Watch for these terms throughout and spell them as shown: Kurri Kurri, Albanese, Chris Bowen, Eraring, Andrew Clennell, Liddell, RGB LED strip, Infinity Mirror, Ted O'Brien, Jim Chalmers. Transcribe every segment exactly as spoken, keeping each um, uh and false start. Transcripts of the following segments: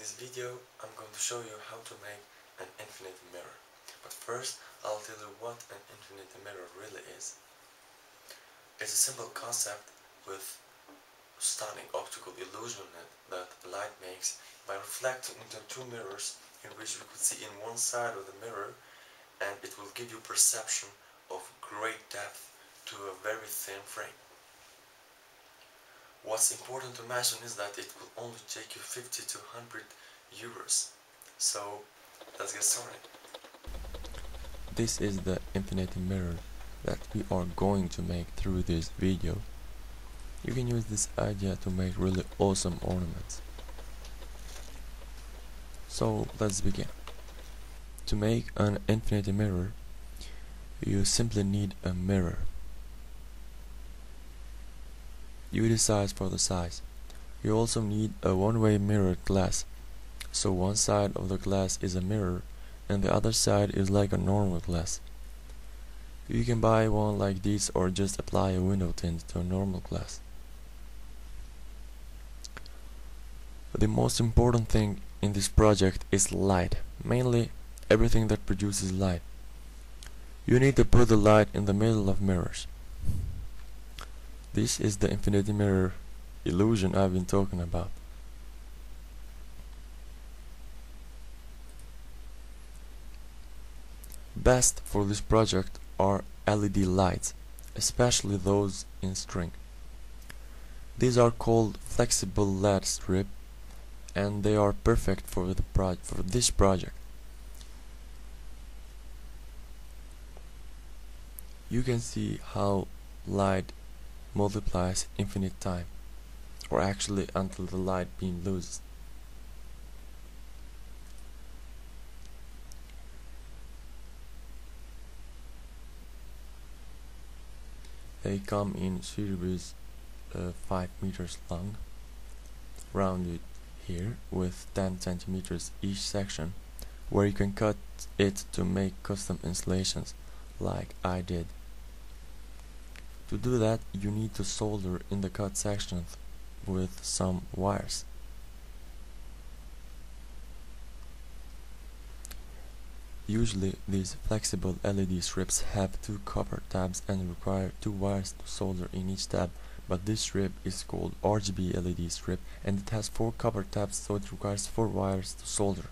this video, I'm going to show you how to make an infinite mirror. But first, I'll tell you what an infinite mirror really is. It's a simple concept with stunning optical illusion that light makes by reflecting into two mirrors in which you could see in one side of the mirror, and it will give you perception of great depth to a very thin frame. What's important to mention is that it will only take you fifty to one hundred euros. So let's get started. This is the infinite mirror that we are going to make through this video. You can use this idea to make really awesome ornaments. So let's begin. To make an infinite mirror, you simply need a mirror. You decide for the size. You also need a one-way mirrored glass, so one side of the glass is a mirror and the other side is like a normal glass. You can buy one like this or just apply a window tint to a normal glass. The most important thing in this project is light, mainly everything that produces light. You need to put the light in the middle of mirrors. This is the infinite mirror illusion I've been talking about. Best for this project are L E D lights, especially those in string. These are called flexible L E D strip, and they are perfect for the pro for this project. You can see how light multiplies infinite time, or actually until the light beam loses. They come in series uh, five meters long, rounded here with ten centimeters each section, where you can cut it to make custom installations like I did. To do that, you need to solder in the cut sections with some wires. Usually these flexible L E D strips have two copper tabs and require two wires to solder in each tab, but this strip is called R G B L E D strip and it has four copper tabs, so it requires four wires to solder.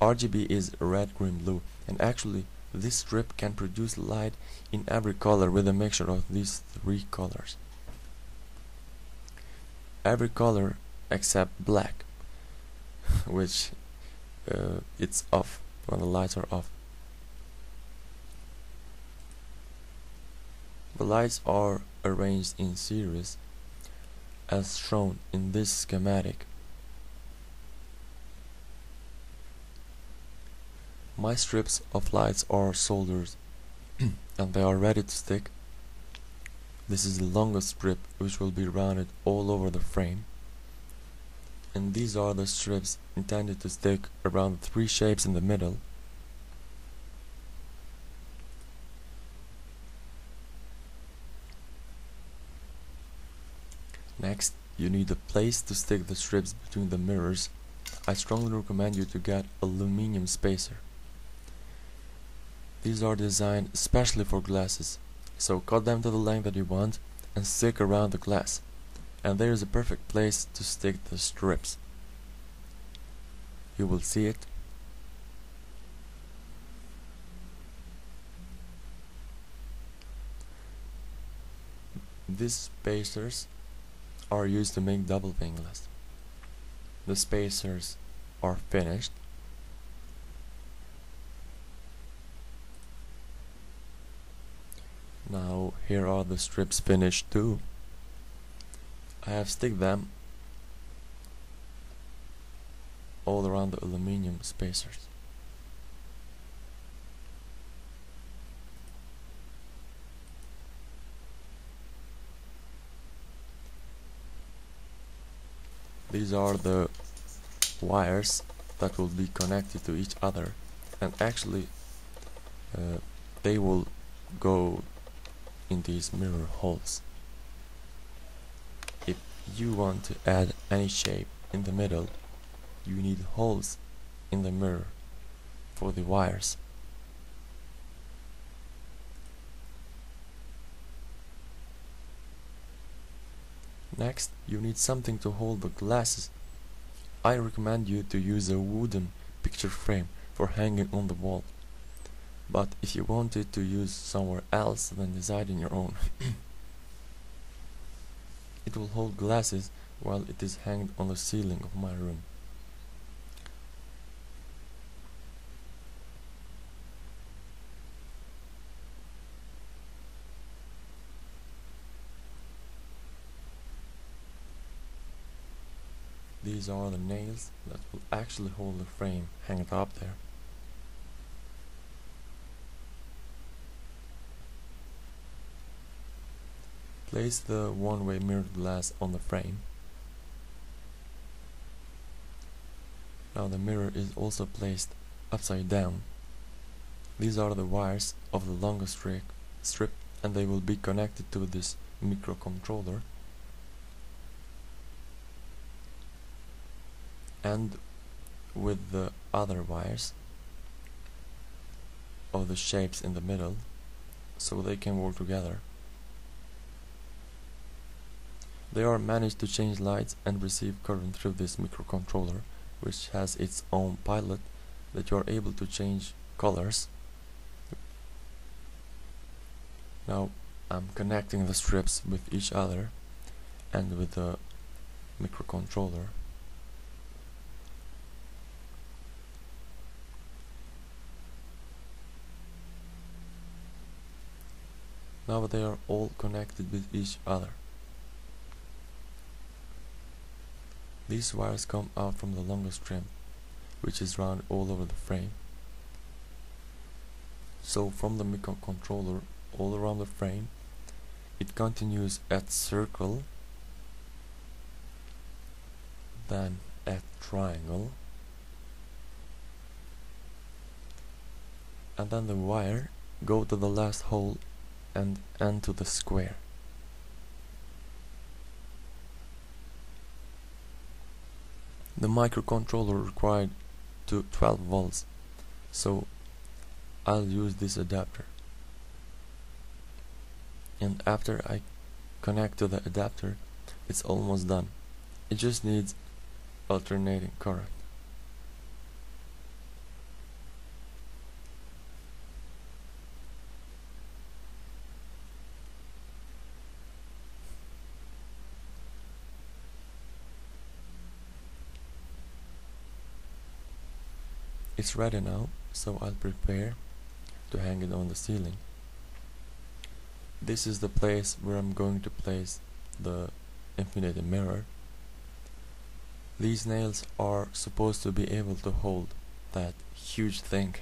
R G B is red, green, blue, and actually this strip can produce light in every color with a mixture of these three colors. Every color except black, which uh, it's off when the lights are off. The lights are arranged in series as shown in this schematic. My strips of lights are soldered and they are ready to stick. This is the longest strip, which will be rounded all over the frame. And these are the strips intended to stick around the three shapes in the middle. Next, you need a place to stick the strips between the mirrors. I strongly recommend you to get aluminum spacer. These are designed especially for glasses, so cut them to the length that you want and stick around the glass, and there is a perfect place to stick the strips. You will see it. These spacers are used to make double pane glass. The spacers are finished. Now here are the strips finished too. I have sticked them all around the aluminium spacers. These are the wires that will be connected to each other, and actually uh, they will go in these mirror holes. If you want to add any shape in the middle, you need holes in the mirror for the wires. Next, you need something to hold the glasses. I recommend you to use a wooden picture frame for hanging on the wall, but if you wanted to use somewhere else, then decide on your own. It will hold glasses while it is hanged on the ceiling of my room. These are the nails that will actually hold the frame hanging up there. Place the one-way mirrored glass on the frame. Now the mirror is also placed upside down. These are the wires of the longest strip, and they will be connected to this microcontroller and with the other wires of the shapes in the middle, so they can work together. They are managed to change lights and receive current through this microcontroller, which has its own pilot that you are able to change colors. Now I'm connecting the strips with each other and with the microcontroller. Now they are all connected with each other. These wires come out from the longest strand, which is round all over the frame. So from the microcontroller all around the frame, it continues at circle, then at triangle, and then the wire go to the last hole and end to the square. The microcontroller required to twelve volts, so I'll use this adapter. And after I connect to the adapter, it's almost done. It just needs alternating current. It's ready now, so I'll prepare to hang it on the ceiling. This is the place where I'm going to place the Infinity Mirror. These nails are supposed to be able to hold that huge thing.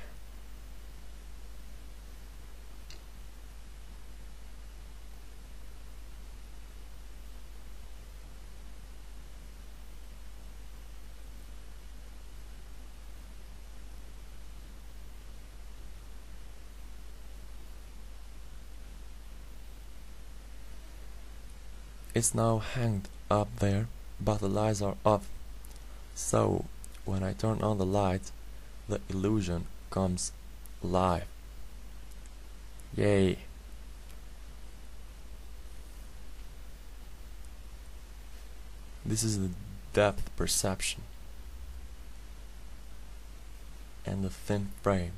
It's now hanged up there, but the lights are off, so when I turn on the light, the illusion comes live. Yay! This is the depth perception and the thin frame.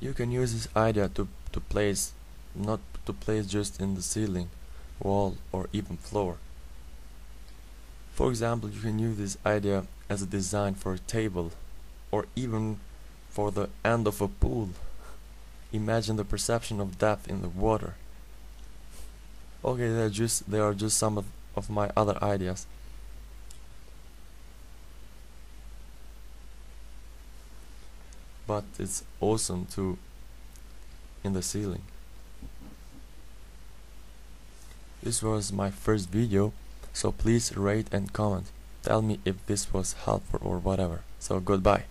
You can use this idea to, to place not to place just in the ceiling, wall, or even floor. For example, you can use this idea as a design for a table, or even for the end of a pool. Imagine the perception of depth in the water. Okay, they are just, they are just some of, of my other ideas. But it's awesome too in the ceiling. This was my first video, so please rate and comment. Tell me if this was helpful or whatever. So goodbye.